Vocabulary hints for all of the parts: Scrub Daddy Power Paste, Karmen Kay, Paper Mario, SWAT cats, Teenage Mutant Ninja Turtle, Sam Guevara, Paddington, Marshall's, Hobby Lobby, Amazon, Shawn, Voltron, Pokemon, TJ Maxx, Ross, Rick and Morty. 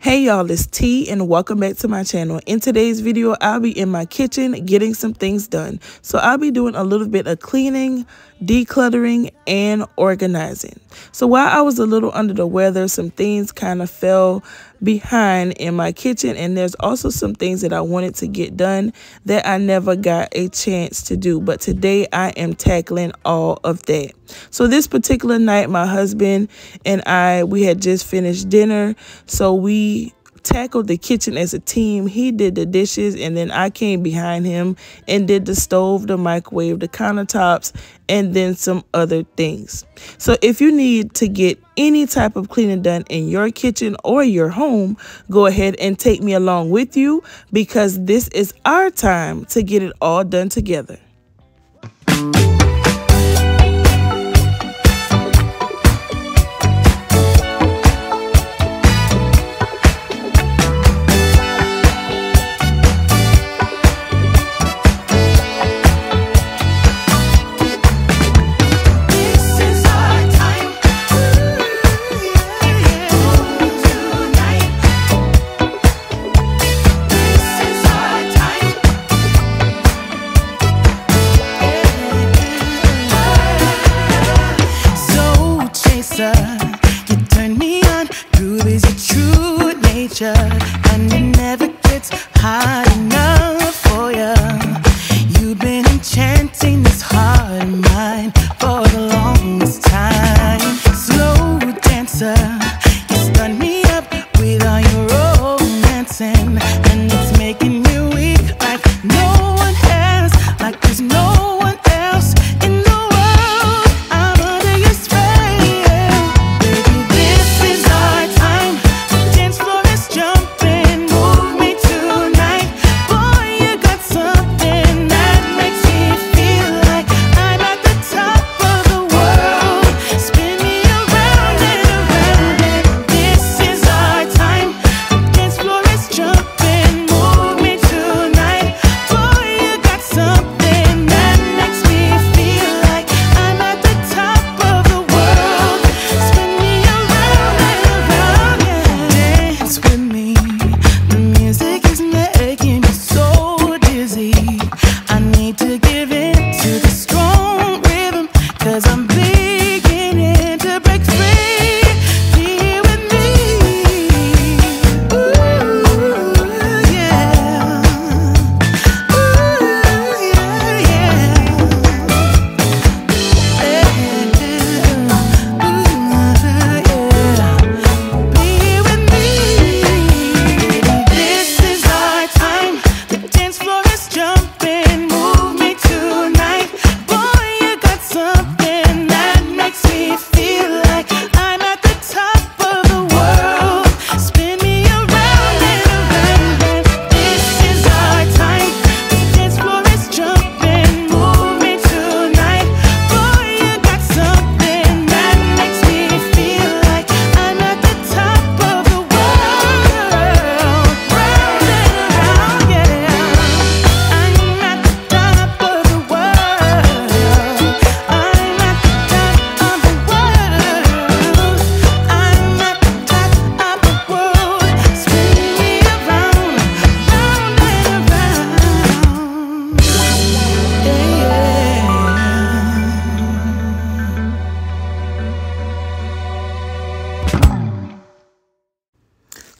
Hey y'all, it's T and welcome back to my channel. In today's video, I'll be in my kitchen getting some things done. So I'll be doing a little bit of cleaning, decluttering, and organizing. So while I was a little under the weather, some things kind of fell behind in my kitchen, and there's also some things that I wanted to get done that I never got a chance to do, but today I am tackling all of that. So this particular night, my husband and I, we had just finished dinner, so we tackled the kitchen as a team. He did the dishes, and then I came behind him and did the stove, the microwave, the countertops, and then some other things. So if you need to get any type of cleaning done in your kitchen or your home, go ahead and take me along with you, because this is our time to get it all done together.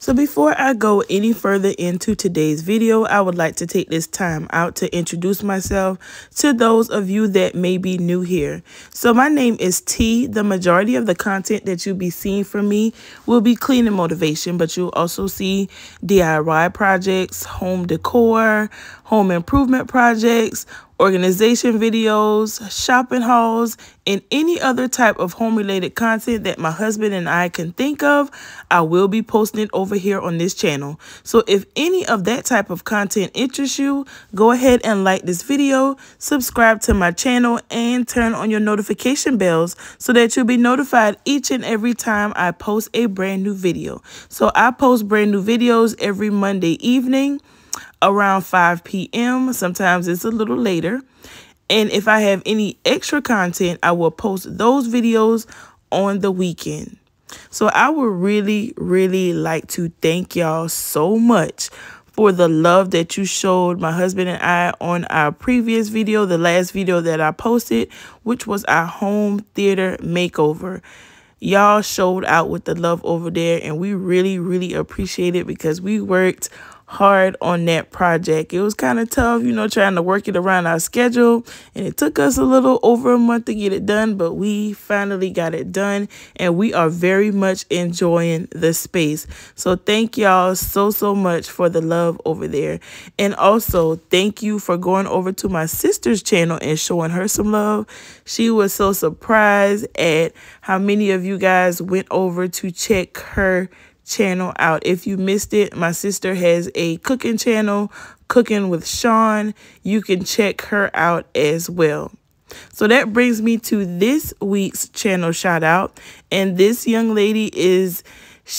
So before I go any further into today's video, I would like to take this time out to introduce myself to those of you that may be new here. So my name is T. The majority of the content that you'll be seeing from me will be cleaning motivation, but you'll also see DIY projects, home decor, home improvement projects, organization videos, shopping hauls, and any other type of home-related content that my husband and I can think of, I will be posting it over here on this channel. So if any of that type of content interests you, go ahead and like this video, subscribe to my channel, and turn on your notification bells so that you'll be notified each and every time I post a brand new video. So I post brand new videos every Monday evening around 5 p.m. Sometimes it's a little later. And if I have any extra content, I will post those videos on the weekend. So I would really like to thank y'all so much for the love that you showed my husband and I on our previous video, the last video that I posted, which was our home theater makeover. Y'all showed out with the love over there, and we really appreciate it because we worked hard on that project. It was kind of tough, you know, trying to work it around our schedule, and it took us a little over a month to get it done, but we finally got it done, and we are very much enjoying the space. So thank y'all so much for the love over there. And also thank you for going over to my sister's channel and showing her some love. She was so surprised at how many of you guys went over to check her channel out. If you missed it, my sister has a cooking channel, Cooking with Shawn. You can check her out as well. So that brings me to this week's channel shout out. And this young lady is,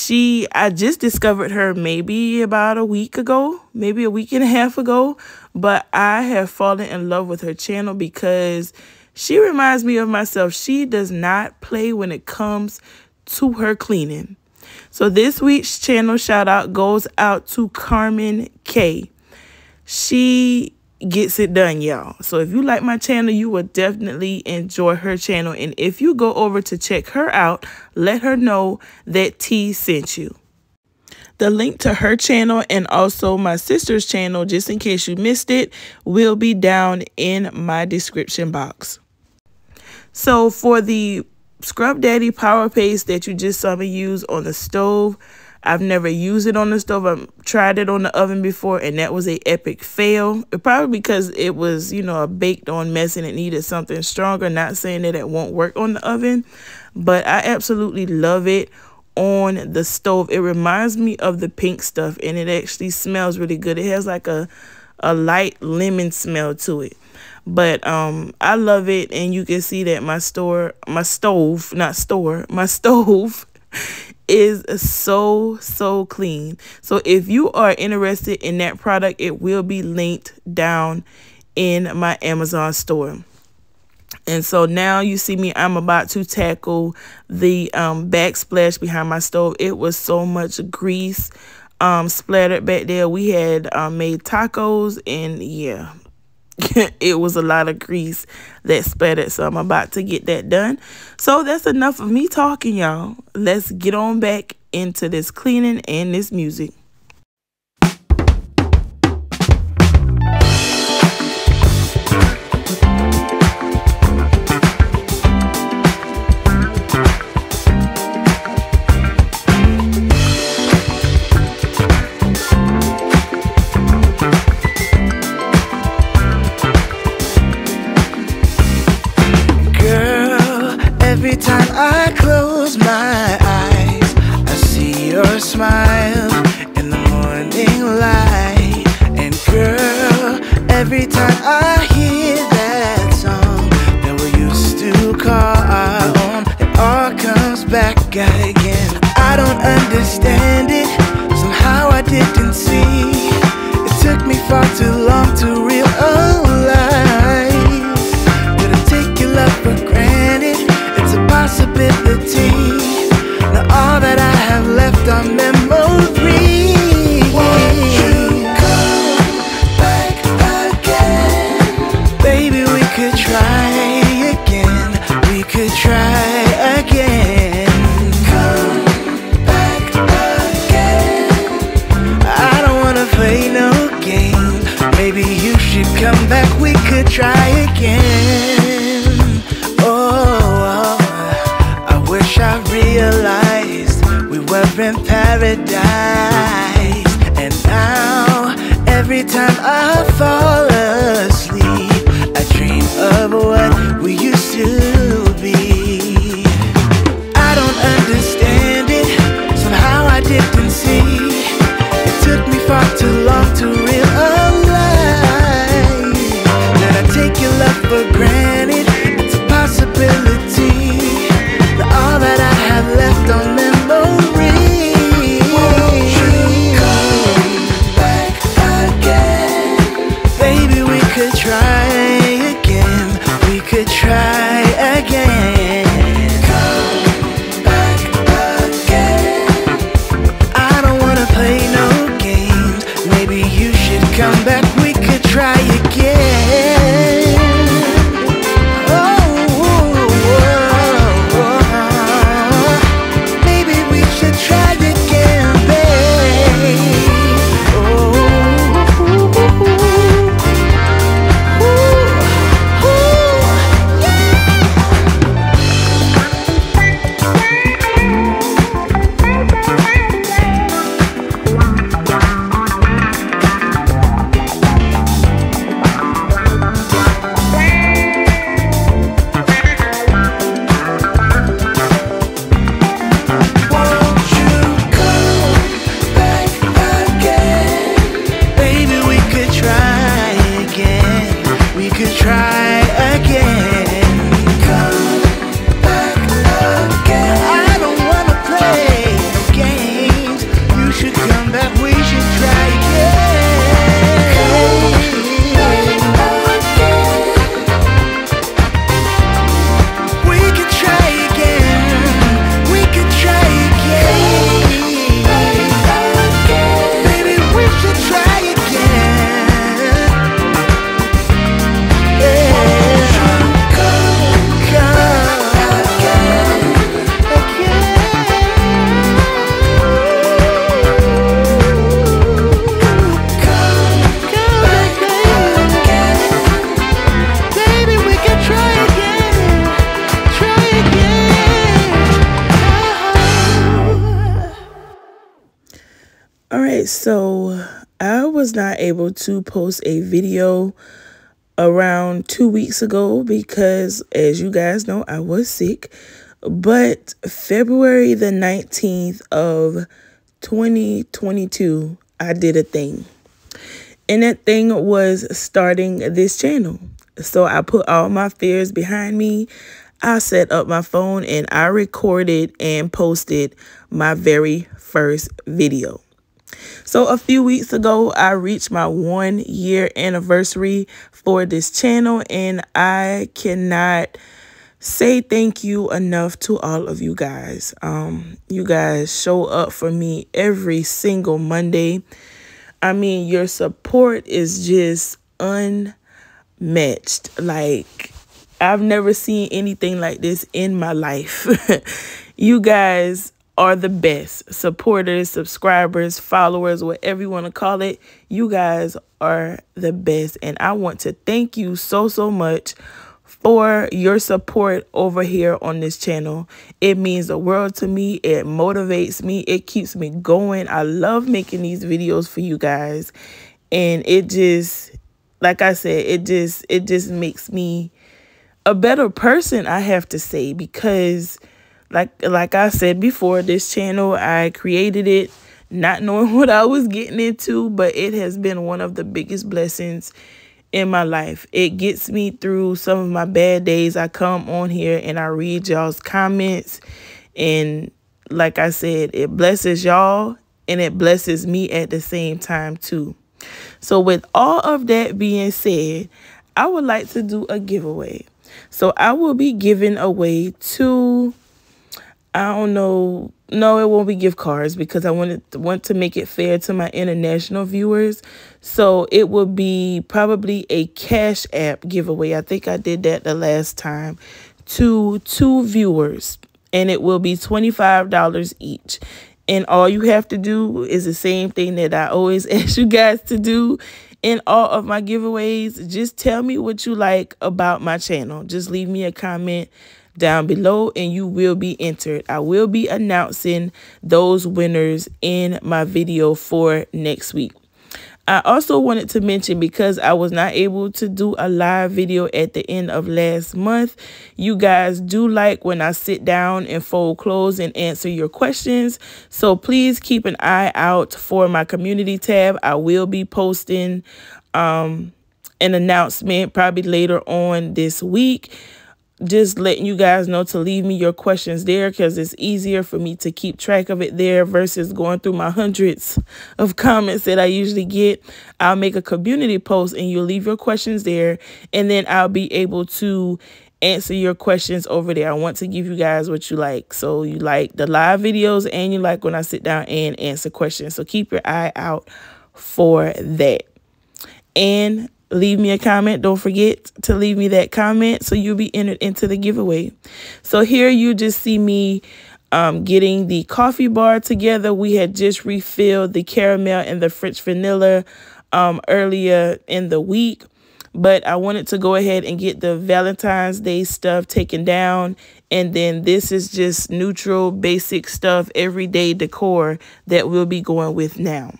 I just discovered her maybe about a week ago, maybe a week and a half ago, but I have fallen in love with her channel because she reminds me of myself. She does not play when it comes to her cleaning. So this week's channel shout out goes out to Karmen Kay. She gets it done, y'all. So if you like my channel, you will definitely enjoy her channel. And if you go over to check her out, let her know that T sent you. The link to her channel and also my sister's channel, just in case you missed it, will be down in my description box. So for the Scrub Daddy Power Paste that you just saw me use on the stove, I've never used it on the stove. I've tried it on the oven before, and that was an epic fail. Probably because it was, you know, a baked on mess and it needed something stronger. Not saying that it won't work on the oven, but I absolutely love it on the stove. It reminds me of the pink stuff, and it actually smells really good. It has like a light lemon smell to it. But I love it, and you can see that my stove is so clean. So if you are interested in that product, it will be linked down in my Amazon store. And so now you see me, I'm about to tackle the backsplash behind my stove. It was so much grease splattered back there. We had made tacos, and yeah, it was a lot of grease that splattered, so I'm about to get that done. So that's enough of me talking, y'all. Let's get on back into this cleaning and this music. Paradise, and now every time I fall asleep we used to be. I don't understand it, somehow I didn't see. It took me far too long to realize that I take your love for granted. It's a possibility that all that I have left on memory. Won't you come back again? Baby, we could try again. We could try again. Come back again. I don't wanna play no games. Maybe you should come back. We could try again. So I was not able to post a video around 2 weeks ago because, as you guys know, I was sick. But February the 19th of 2022, I did a thing. And that thing was starting this channel. So I put all my fears behind me. I set up my phone and I recorded and posted my very first video. So a few weeks ago, I reached my 1-year anniversary for this channel, and I cannot say thank you enough to all of you guys. You guys show up for me every single Monday. I mean, your support is just unmatched. Like, I've never seen anything like this in my life. You guys are the best supporters, subscribers, followers, whatever you want to call it. You guys are the best. And I want to thank you so, so much for your support over here on this channel. It means the world to me. It motivates me. It keeps me going. I love making these videos for you guys. And it just, like I said, it just makes me a better person, I have to say, because Like I said before, this channel, I created it not knowing what I was getting into, but it has been one of the biggest blessings in my life. It gets me through some of my bad days. I come on here and I read y'all's comments. And like I said, it blesses y'all and it blesses me at the same time too. So with all of that being said, I would like to do a giveaway. So I will be giving away two... I don't know. No, it won't be gift cards because I want to make it fair to my international viewers. So it will be probably a Cash App giveaway. I think I did that the last time to 2 viewers, and it will be $25 each. And all you have to do is the same thing that I always ask you guys to do in all of my giveaways. Just tell me what you like about my channel. Just leave me a comment down below and you will be entered. I will be announcing those winners in my video for next week. I also wanted to mention, because I was not able to do a live video at the end of last month, you guys do like when I sit down and fold clothes and answer your questions. So please keep an eye out for my community tab. I will be posting an announcement probably later on this week. Just letting you guys know to leave me your questions there, because it's easier for me to keep track of it there versus going through my hundreds of comments that I usually get. I'll make a community post and you'll leave your questions there, and then I'll be able to answer your questions over there. I want to give you guys what you like. So you like the live videos and you like when I sit down and answer questions. So keep your eye out for that. And leave me a comment. Don't forget to leave me that comment so you'll be entered into the giveaway. So here you just see me getting the coffee bar together. We had just refilled the caramel and the French vanilla earlier in the week. But I wanted to go ahead and get the Valentine's Day stuff taken down. And then this is just neutral, basic stuff, everyday decor that we'll be going with now.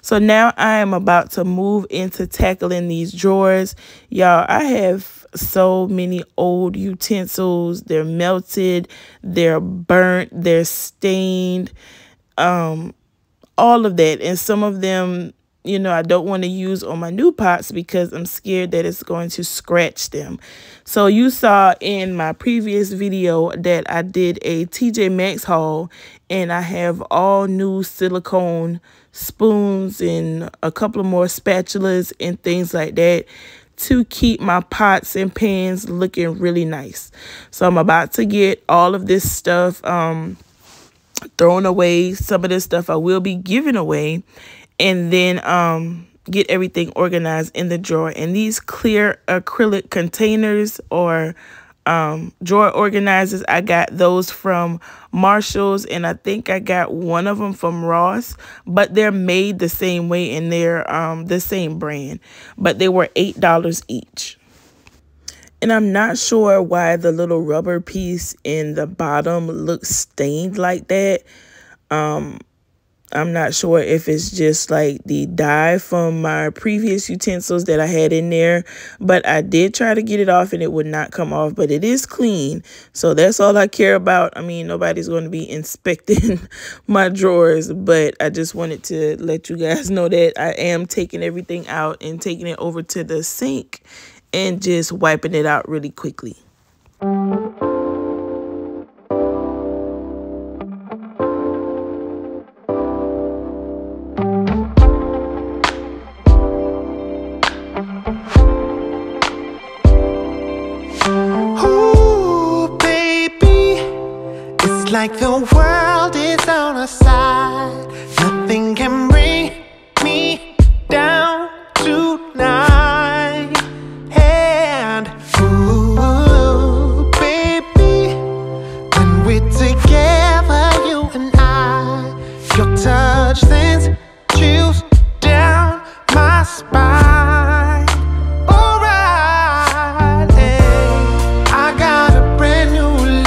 So now I am about to move into tackling these drawers. Y'all, I have so many old utensils. They're melted, they're burnt, they're stained, all of that. And some of them, you know, I don't want to use on my new pots because I'm scared that it's going to scratch them. So you saw in my previous video that I did a TJ Maxx haul, and I have all new silicone spoons and a couple of more spatulas and things like that to keep my pots and pans looking really nice. So I'm about to get all of this stuff thrown away. Some of this stuff I will be giving away, and then get everything organized in the drawer. And these clear acrylic containers or drawer organizers, I got those from Marshall's, and I think I got one of them from Ross, but they're made the same way and they're the same brand, but they were $8 each. And I'm not sure why the little rubber piece in the bottom looks stained like that. I'm not sure if it's just like the dye from my previous utensils that I had in there, but I did try to get it off and it would not come off, but it is clean. So that's all I care about. I mean, nobody's going to be inspecting my drawers, but I just wanted to let you guys know that I am taking everything out and taking it over to the sink and just wiping it out really quickly. Like the world is on our side, nothing can bring me down tonight. And ooh, baby, when we're together, you and I, your touch sends chills down my spine. Alright, hey, I got a brand new love.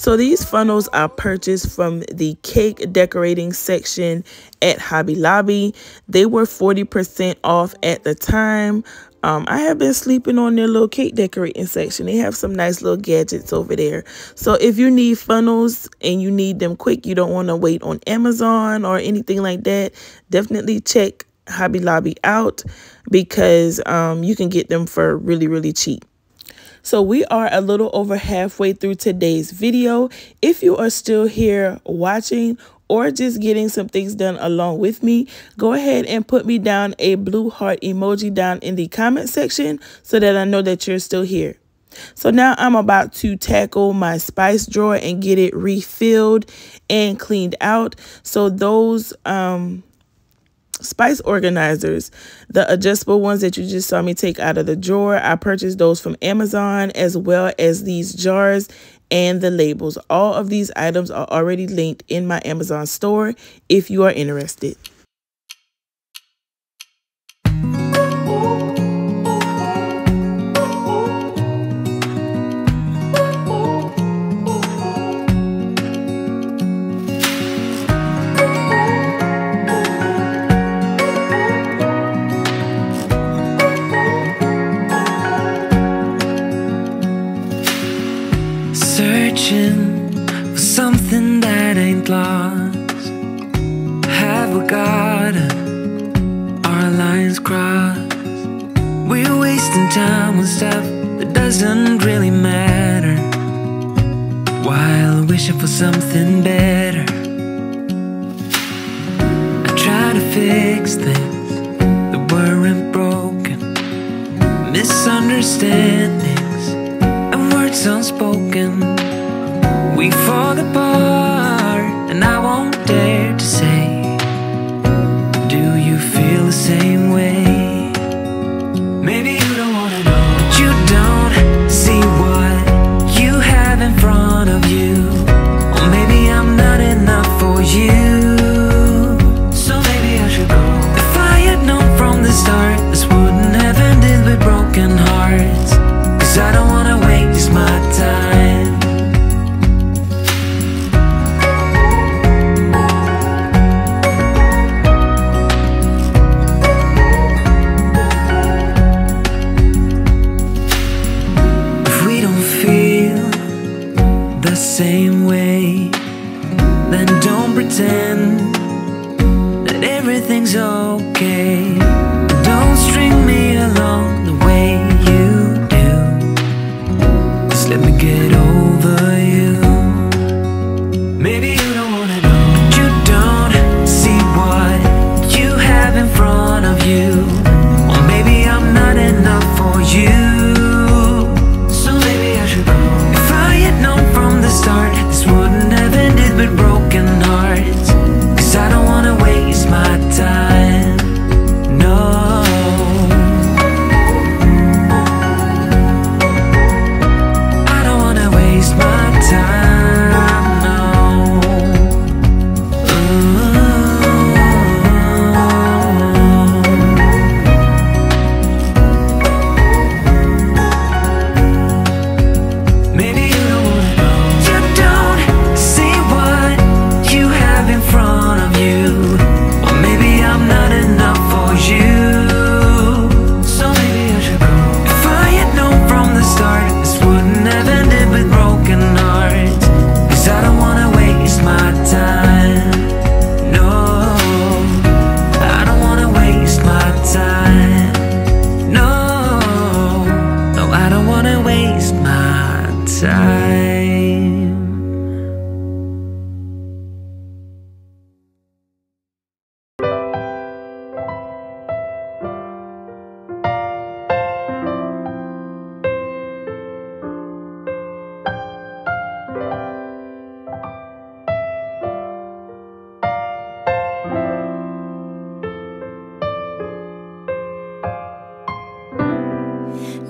So these funnels I purchased from the cake decorating section at Hobby Lobby. They were 40% off at the time. I have been sleeping on their little cake decorating section. They have some nice little gadgets over there. So if you need funnels and you need them quick, you don't want to wait on Amazon or anything like that, definitely check Hobby Lobby out because you can get them for really, really cheap. So we are a little over halfway through today's video. If you are still here watching or just getting some things done along with me, go ahead and put me down a blue heart emoji down in the comment section so that I know that you're still here. So now I'm about to tackle my spice drawer and get it refilled and cleaned out. So those spice organizers, the adjustable ones that you just saw me take out of the drawer, I purchased those from Amazon, as well as these jars and the labels. All of these items are already linked in my Amazon store if you are interested. For something that ain't lost, have we gotten our lines crossed? We're wasting time on stuff that doesn't really matter, while wishing for something better. I try to fix things that weren't broken, misunderstandings and words unspoken. We fall apart, and I won't dare to say, do you feel the same way? Maybe you don't wanna know, but you don't see what you have in front of you, or maybe I'm not enough for you, so maybe I should go. If I had known from the start, this wouldn't have ended with broken hearts, 'cause I don't wanna waste my time. Same way, then don't pretend that everything's okay. Don't string me along the way you do, just let me get over you. Maybe you don't wanna know, but you don't see what you have in front of you, or maybe I'm not enough for you. This wouldn't have ended with broken hearts, 'cause I don't wanna waste my time. No. I don't wanna waste my time. No. Ooh. Maybe you don't wanna know.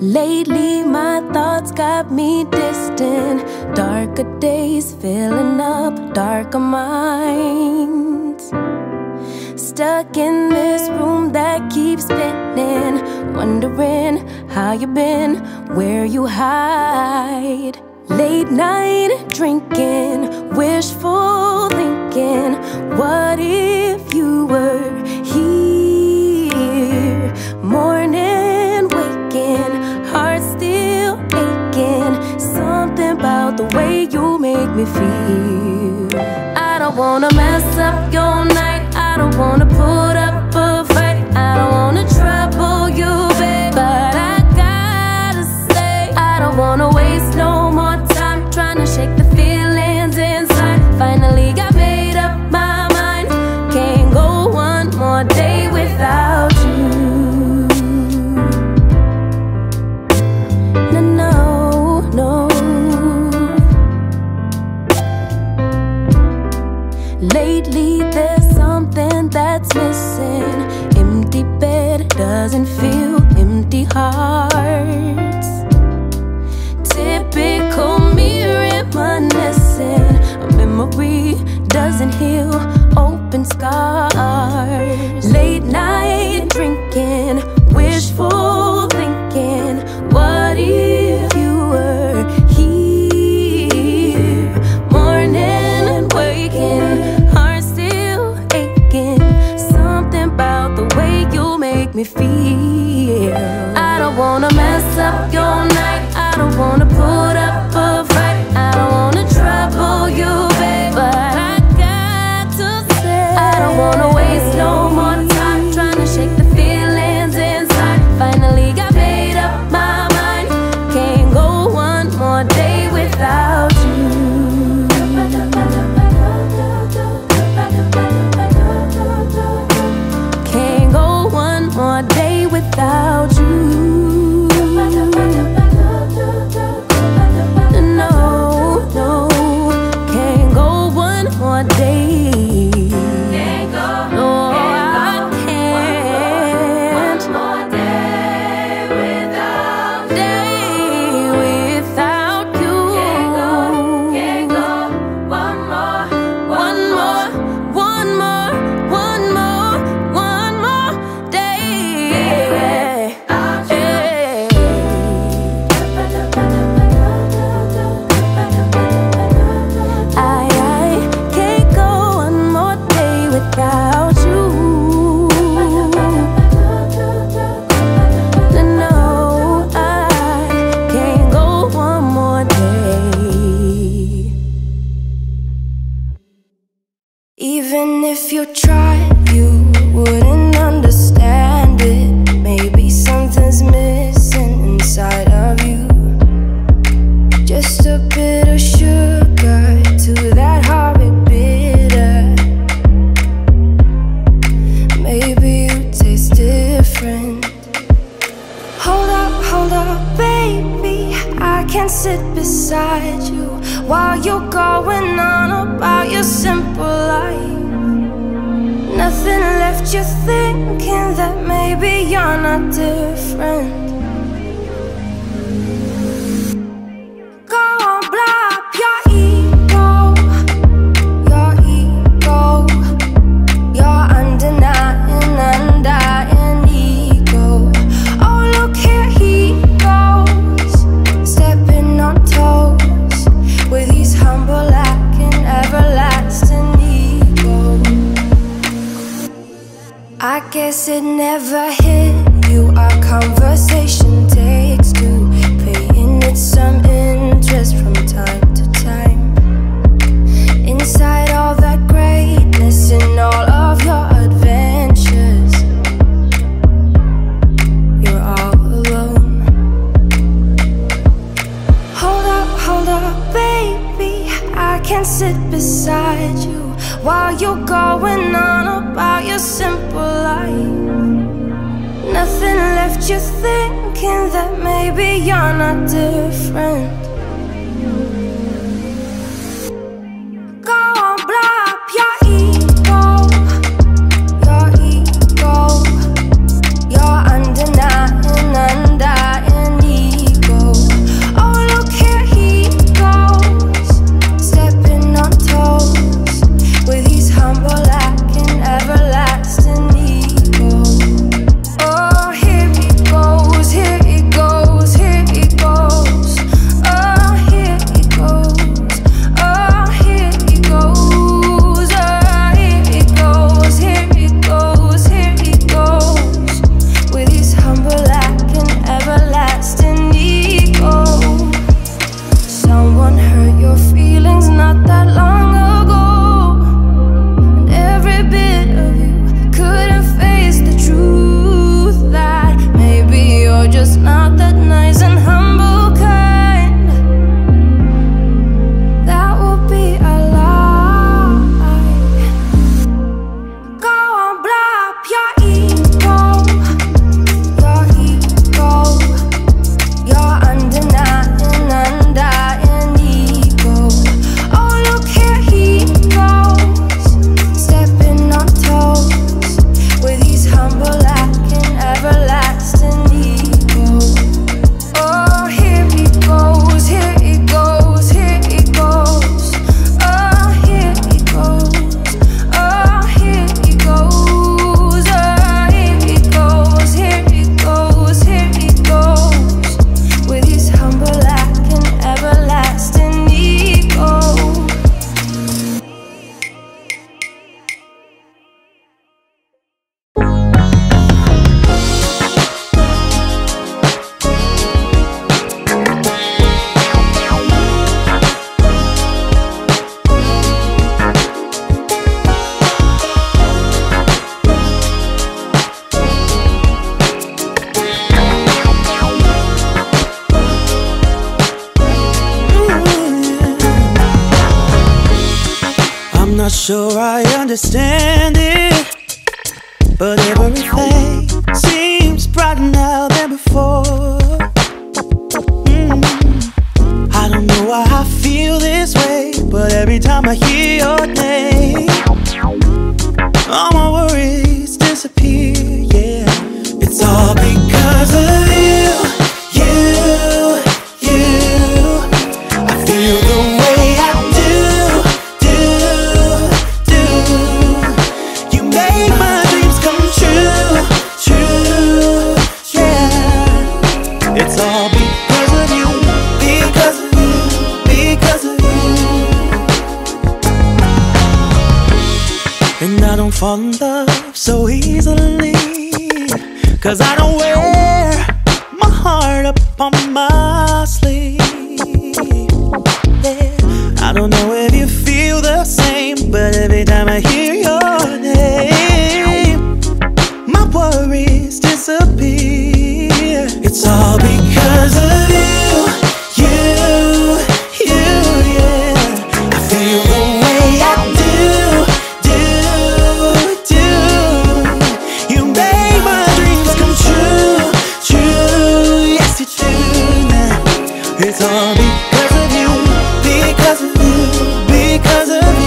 Lately my thoughts got me distant. Darker days filling up darker minds. Stuck in this room that keeps spinning, wondering how you been, where you hide. Late night drinking, wishful thinking. What if you were here? Morning waking, heart still aching. Something about the way you make me feel. I don't wanna mess up your night. I don't wanna put up a fight. I don't wanna trouble you, babe. But I gotta say, I don't wanna waste no more time trying to shake the feelings inside. Finally I made up my mind. Can't go one more day without you. No, no, no. Lately there's something that's missing. Empty bed doesn't feel empty hearts. Typical me reminiscing. A memory doesn't heal open scars. Late night drinking, wishful thinking. What if you were here? Morning and waking, me feel. I don't wanna mess up your night. I don't wanna put up a fight. I don't wanna trouble you, babe. But I got to say, I don't wanna waste no more time trying to shake the feelings inside. Finally I made up my mind. Can't go one more day without you. Without you, no, no, can't go one more day. No, I can't go one more day without you. Can't go one more, one more, one more, one more, one more day. sure I understand it, but everything seems brighter now than before. I don't know why I feel this way, but every time I hear your name, all my worries disappear, yeah. It's all because of you, you. I feel the way I do. You make my dreams come true, yeah. It's all because of you. And I don't fall in love so easily, 'cause I don't wear my heart up on my sleeve, yeah. I don't know if you feel the same, but every time I hear your name, my worries disappear. It's all because of you, yeah. I feel the way I do. You make my dreams come true, yes you do now. It's all because of you, because of you.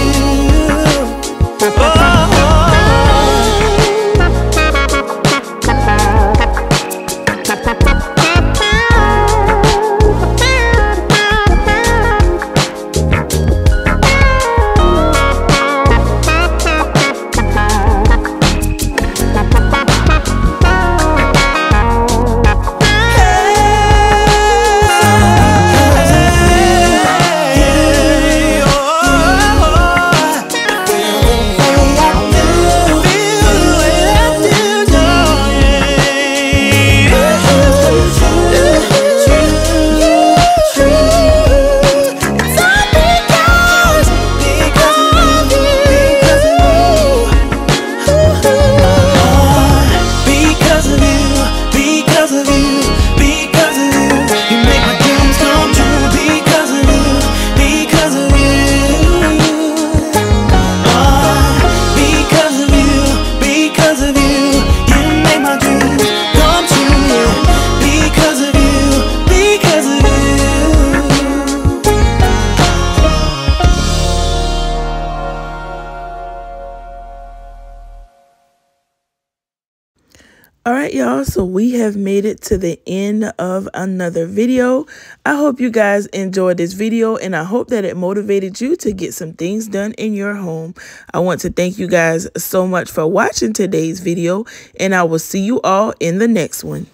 Alright y'all, so we have made it to the end of another video. I hope you guys enjoyed this video and I hope that it motivated you to get some things done in your home. I want to thank you guys so much for watching today's video and I will see you all in the next one.